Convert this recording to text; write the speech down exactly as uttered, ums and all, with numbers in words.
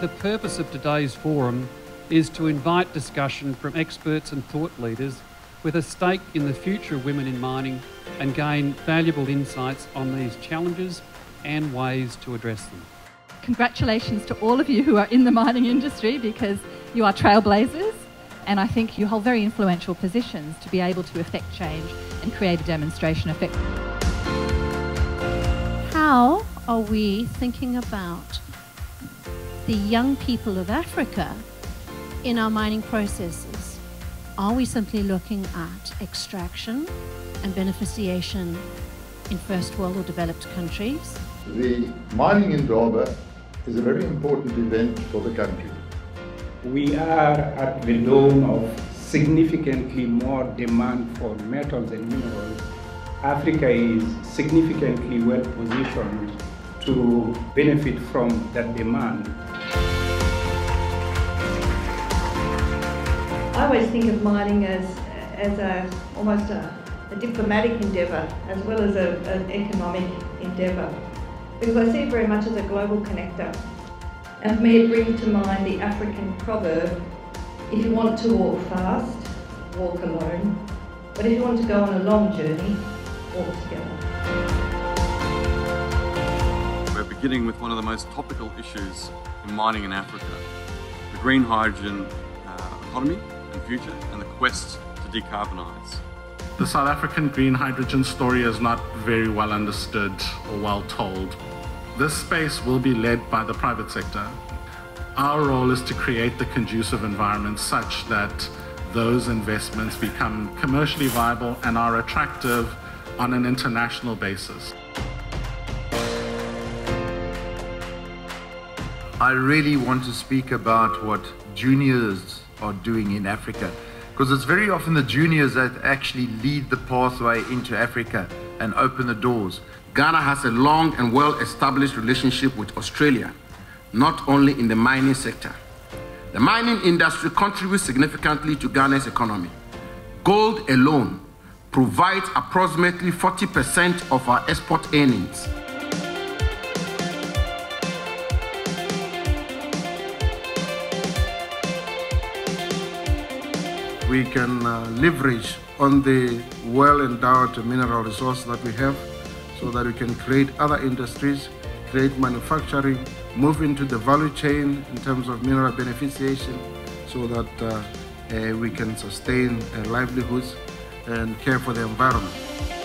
The purpose of today's forum is to invite discussion from experts and thought leaders with a stake in the future of women in mining and gain valuable insights on these challenges and ways to address them. Congratulations to all of you who are in the mining industry, because you are trailblazers, and I think you hold very influential positions to be able to effect change and create a demonstration effect. How are we thinking about the young people of Africa in our mining processes? Are we simply looking at extraction and beneficiation in first world or developed countries? The Mining Indaba is a very important event for the country. We are at the dawn of significantly more demand for metals and minerals. Africa is significantly well positioned to benefit from that demand. I always think of mining as, as a, almost a, a diplomatic endeavour as well as a, an economic endeavour, because I see it very much as a global connector. And for me, it brings to mind the African proverb, if you want to walk fast, walk alone, but if you want to go on a long journey, walk together. We're beginning with one of the most topical issues in mining in Africa, the green hydrogen uh, economy and future, and the quest to decarbonise. The South African green hydrogen story is not very well understood or well told. This space will be led by the private sector. Our role is to create the conducive environment such that those investments become commercially viable and are attractive on an international basis. I really want to speak about what juniors are doing in Africa, because it's very often the juniors that actually lead the pathway into Africa and open the doors. Ghana has a long and well-established relationship with Australia, not only in the mining sector. The mining industry contributes significantly to Ghana's economy. Gold alone provides approximately forty percent of our export earnings. We can uh, leverage on the well-endowed mineral resource that we have, so that we can create other industries, create manufacturing, move into the value chain in terms of mineral beneficiation, so that uh, uh, we can sustain uh, livelihoods and care for the environment.